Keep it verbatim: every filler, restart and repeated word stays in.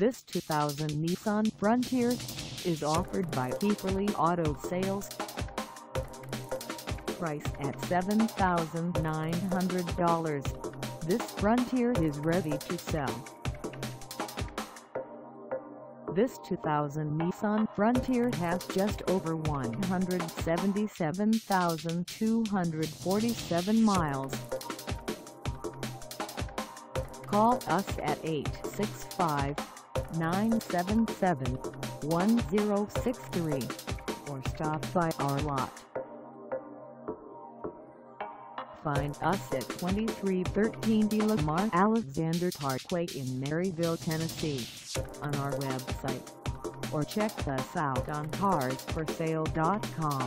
This two thousand Nissan Frontier is offered by Hepperly Auto Sales. Priced at seven thousand nine hundred dollars, this Frontier is ready to sell. This two thousand Nissan Frontier has just over one hundred seventy-seven thousand two hundred forty-seven miles. Call us at eight six five, nine seven seven, one zero six three or stop by our lot. Find us at twenty-three thirteen D Lamar Alexander Parkway in Maryville, Tennessee, on our website, or check us out on cars for sale dot com.